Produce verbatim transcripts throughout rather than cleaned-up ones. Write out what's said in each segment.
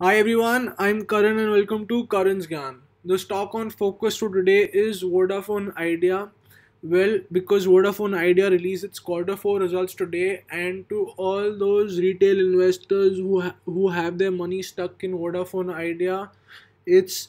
Hi everyone, I'm Karan and welcome to Karan's Gyan. The stock on focus for today is Vodafone Idea. Well, because Vodafone Idea released its quarter four results today, and to all those retail investors who ha who have their money stuck in Vodafone Idea, it's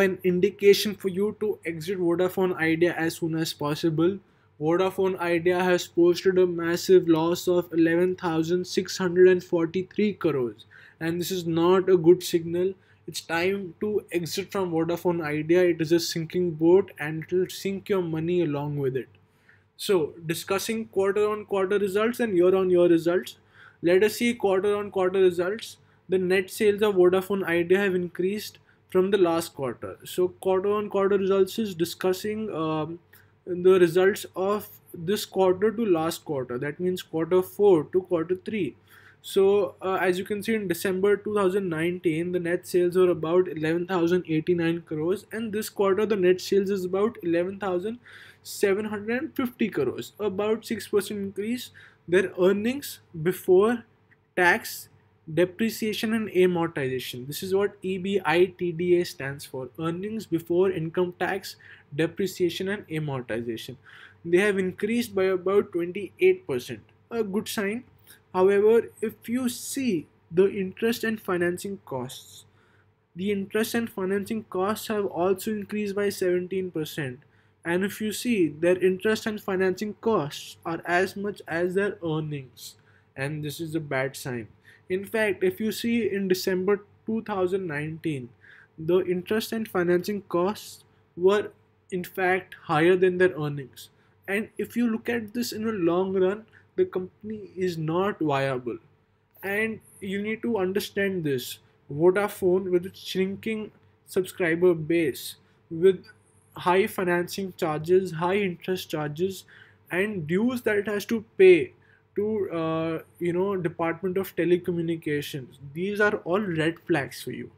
an indication for you to exit Vodafone Idea as soon as possible. Vodafone Idea has posted a massive loss of eleven thousand six hundred forty-three crores, and this is not a good signal. It's time to exit from Vodafone Idea. It is a sinking boat and it will sink your money along with it. So, discussing quarter on quarter results and year on year results, let us see quarter on quarter results. The net sales of Vodafone Idea have increased from the last quarter. So, quarter on quarter results is discussing um, the results of this quarter to last quarter. That means quarter four to quarter three. So uh, as you can see, in December two thousand nineteen the net sales were about eleven thousand eighty-nine crores, and this quarter the net sales is about eleven thousand seven hundred fifty crores, about six percent increase. Their earnings before tax, depreciation and amortization, this is what EBITDA stands for, earnings before income tax, depreciation and amortization, they have increased by about twenty-eight percent, a good sign. However, if you see the interest and financing costs, the interest and financing costs have also increased by seventeen percent. And if you see, their interest and financing costs are as much as their earnings. And this is a bad sign. In fact, if you see in December two thousand nineteen, the interest and financing costs were in fact higher than their earnings. And if you look at this in the long run, the company is not viable, and you need to understand this. Vodafone, with its shrinking subscriber base, with high financing charges, high interest charges and dues that it has to pay to uh, you know, Department of Telecommunications, these are all red flags for you.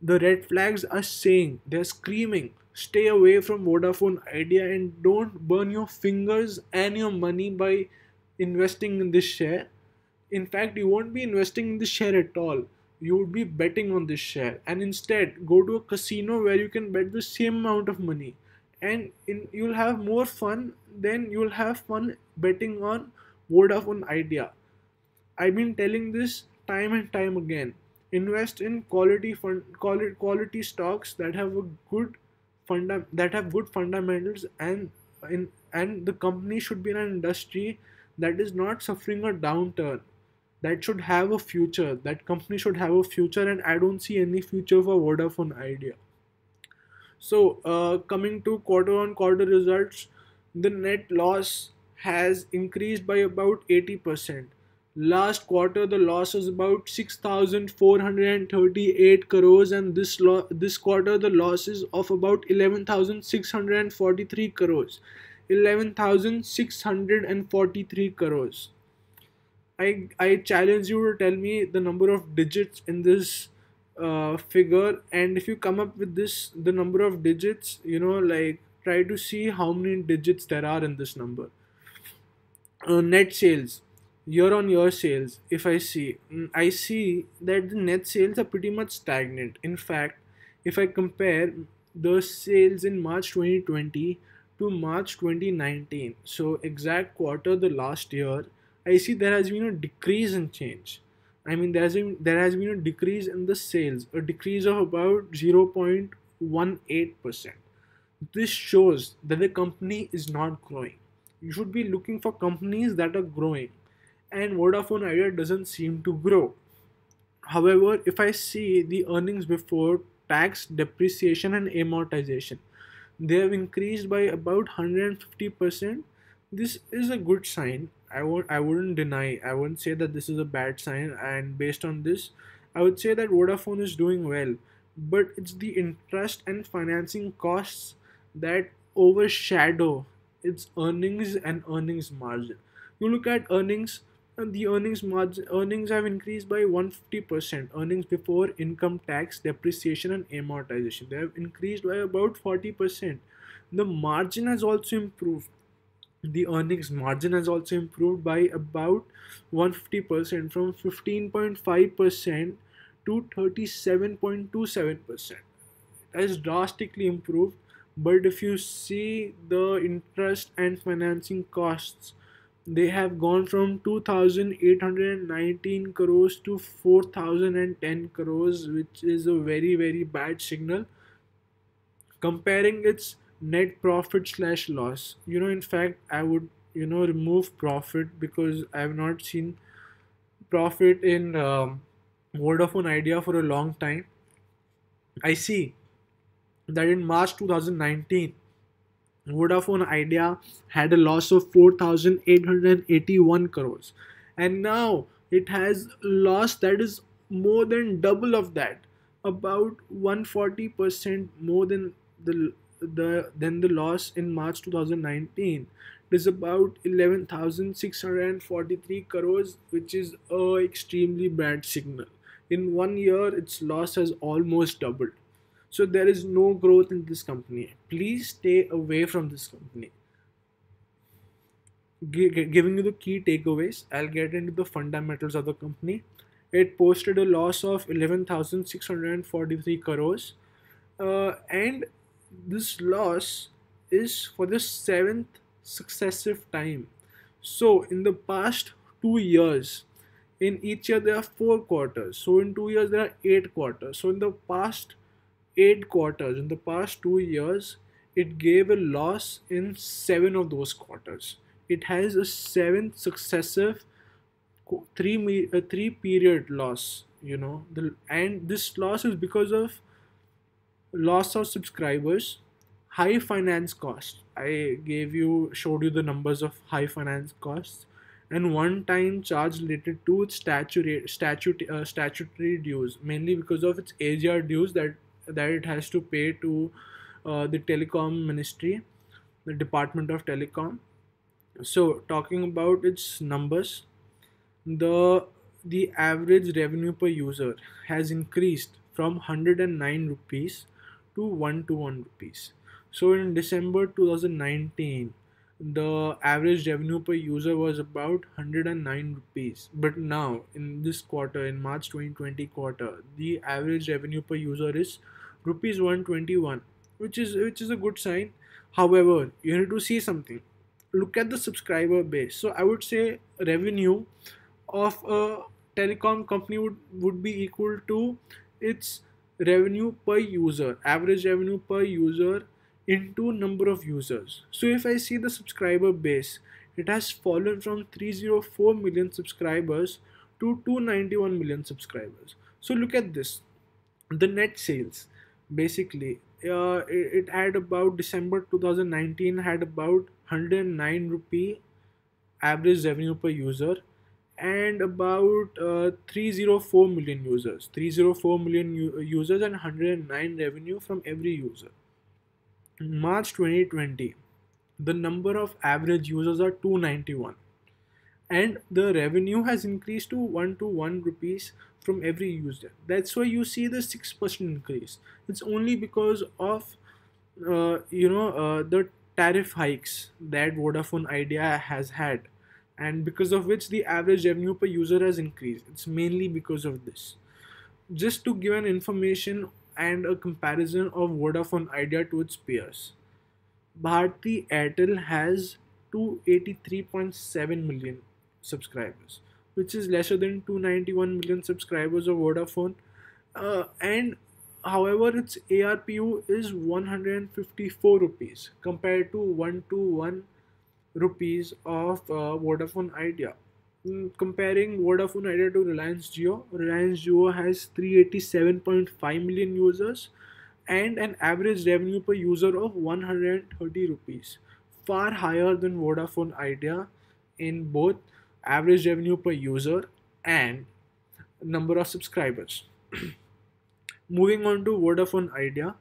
The red flags are saying, they're screaming, stay away from Vodafone Idea and don't burn your fingers and your money by investing in this share. In fact, you won't be investing in this share at all. You would be betting on this share, and instead go to a casino where you can bet the same amount of money, and in, you'll have more fun than you'll have fun betting on Vodafone Idea. I've been telling this time and time again. Invest in quality fund, quality, quality stocks that have a good funda, that have good fundamentals, and in and the company should be in an industry that is not suffering a downturn, that should have a future, that company should have a future, and I don't see any future for Vodafone Idea. So uh, coming to quarter on quarter results, the net loss has increased by about eighty percent. Last quarter the loss was about six thousand four hundred thirty-eight crores, and this this quarter the loss is of about eleven thousand six hundred forty-three crores. eleven thousand six hundred forty-three crores. I, I challenge you to tell me the number of digits in this uh, figure, and if you come up with this, the number of digits, you know, like try to see how many digits there are in this number. Uh, net sales, year on year sales, if I see, I see that the net sales are pretty much stagnant. In fact, if I compare the sales in March twenty twenty to March twenty nineteen, so exact quarter the last year, I see there has been a decrease in change. I mean, there has been, there has been a decrease in the sales, a decrease of about zero point one eight percent. This shows that the company is not growing. You should be looking for companies that are growing, and Vodafone Idea doesn't seem to grow. However, if I see the earnings before tax, depreciation and amortization, they have increased by about one hundred fifty percent. This is a good sign. I won't, I wouldn't deny, I wouldn't say that this is a bad sign, and based on this I would say that Vodafone is doing well, but it's the interest and financing costs that overshadow its earnings and earnings margin. You look at earnings, and the earnings margin, earnings have increased by one hundred fifty percent. Earnings before income tax, depreciation and amortization, they have increased by about forty percent. The margin has also improved. The earnings margin has also improved by about one hundred fifty percent, from fifteen point five percent to thirty-seven point two seven percent. It has drastically improved, but if you see the interest and financing costs, they have gone from two thousand eight hundred nineteen crores to four thousand ten crores, which is a very very bad signal comparing its net profit slash loss. You know, in fact, I would, you know, remove profit because I have not seen profit in um, Vodafone Idea for a long time. I see that in March two thousand nineteen, Vodafone Idea had a loss of four thousand eight hundred eighty-one crores, and now it has a loss that is more than double of that, about one hundred forty percent more than the the than the loss in March two thousand nineteen. It is about eleven thousand six hundred forty-three crores, which is a extremely bad signal. In one year, its loss has almost doubled. So there is no growth in this company. Please stay away from this company. G- giving you the key takeaways, I'll get into the fundamentals of the company. It posted a loss of eleven thousand six hundred forty-three crores, uh, and this loss is for the seventh successive time. So in the past two years, in each year there are four quarters, so in two years there are eight quarters, so in the past eight quarters, in the past two years, it gave a loss in seven of those quarters. It has a seventh successive three a three period loss, you know, the, and this loss is because of loss of subscribers, high finance costs. I gave you showed you the numbers of high finance costs, and one time charge related to its statute, statute, uh, statutory dues, mainly because of its A G R dues that that it has to pay to uh, the telecom ministry, the Department of Telecom. So talking about its numbers, the the average revenue per user has increased from one hundred nine rupees to one hundred twenty-one rupees. So in December two thousand nineteen, the average revenue per user was about one hundred nine rupees, but now in this quarter, in March twenty twenty quarter, the average revenue per user is rupees one hundred twenty-one, which is which is a good sign. However, you need to see something. Look at the subscriber base. So I would say revenue of a telecom company would would be equal to its revenue per user, average revenue per user, into number of users. So if I see the subscriber base, it has fallen from three hundred four million subscribers to two hundred ninety-one million subscribers. So look at this, the net sales basically, uh, it, it had about December two thousand nineteen had about one hundred nine rupee average revenue per user and about uh, three hundred four million users, three hundred four million users and one hundred nine revenue from every user. In March twenty twenty, the number of average users are two hundred ninety-one and the revenue has increased to one hundred one rupees from every user. That's why you see the six percent increase. It's only because of uh, you know uh, the tariff hikes that Vodafone Idea has had, and because of which the average revenue per user has increased. It's mainly because of this. Just to give an information and a comparison of Vodafone Idea to its peers, Bharti Airtel has two hundred eighty-three point seven million subscribers, which is lesser than two hundred ninety-one million subscribers of Vodafone, uh, and however its A R P U is one hundred fifty-four rupees compared to one hundred twenty-one rupees of uh, Vodafone Idea. Mm, comparing Vodafone Idea to Reliance Jio, Reliance Jio has three hundred eighty-seven point five million users and an average revenue per user of one hundred thirty rupees, far higher than Vodafone Idea in both average revenue per user and number of subscribers. Moving on to Vodafone Idea,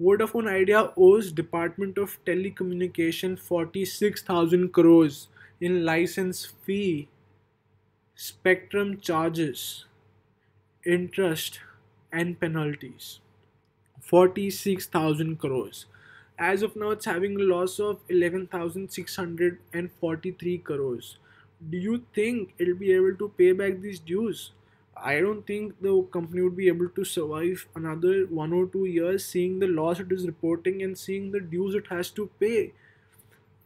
Vodafone Idea owes Department of Telecommunications forty-six thousand crores in license fee, spectrum charges, interest and penalties. forty-six thousand crores. As of now, it's having a loss of eleven thousand six hundred forty-three crores. Do you think it'll be able to pay back these dues? I don't think the company would be able to survive another one or two years seeing the loss it is reporting and seeing the dues it has to pay.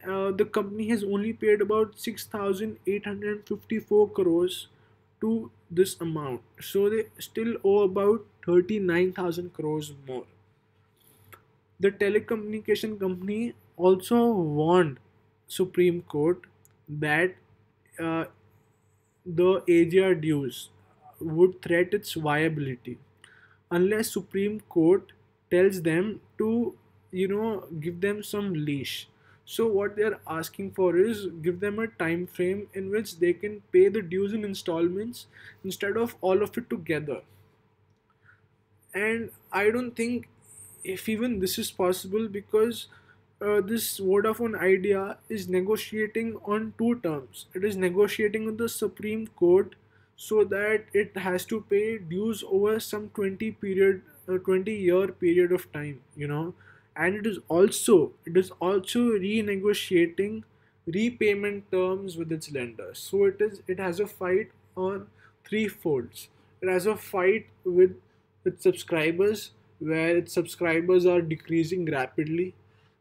Uh, the company has only paid about six thousand eight hundred fifty-four crores to this amount. So they still owe about thirty-nine thousand crores more. The telecommunication company also warned Supreme Court that uh, the A G R dues would threat its viability unless Supreme Court tells them to, you know, give them some leash. So what they are asking for is give them a time frame in which they can pay the dues in installments instead of all of it together. And I don't think if even this is possible, because uh, this Vodafone Idea is negotiating on two terms. It is negotiating with the Supreme Court so that it has to pay dues over some twenty period, uh, twenty year period of time, you know. And it is also it is also renegotiating repayment terms with its lenders. So it is it has a fight on three folds. It has a fight with its subscribers, where its subscribers are decreasing rapidly.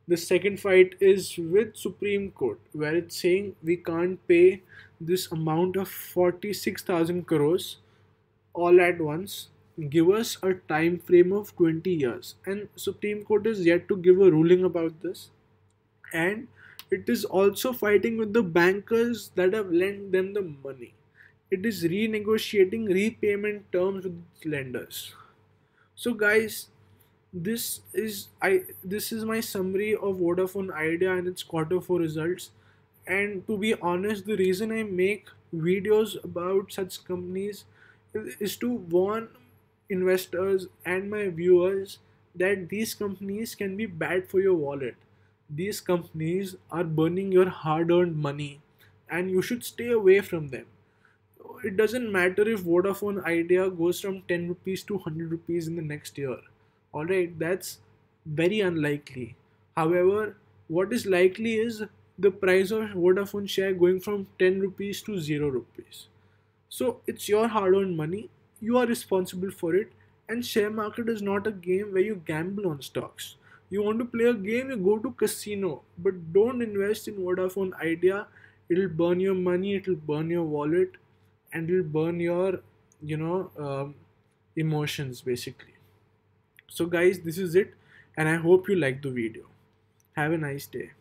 The second fight is with Supreme Court, where it's saying we can't pay this amount of forty-six thousand crores all at once. Give us a time frame of twenty years. And Supreme Court is yet to give a ruling about this. And it is also fighting with the bankers that have lent them the money. It is renegotiating repayment terms with its lenders. So guys, This is I. This is my summary of Vodafone Idea and its quarter four results. And to be honest, the reason I make videos about such companies is to warn investors and my viewers that these companies can be bad for your wallet. These companies are burning your hard-earned money, and you should stay away from them. It doesn't matter if Vodafone Idea goes from ten rupees to one hundred rupees in the next year. Alright, that's very unlikely. However, what is likely is the price of Vodafone share going from ten rupees to zero rupees. So it's your hard-earned money, you are responsible for it, and share market is not a game where you gamble on stocks. You want to play a game, you go to casino, but don't invest in Vodafone Idea. It'll burn your money, it'll burn your wallet, and it'll burn your, you know, um, emotions basically. So guys, this is it, and I hope you liked the video. Have a nice day.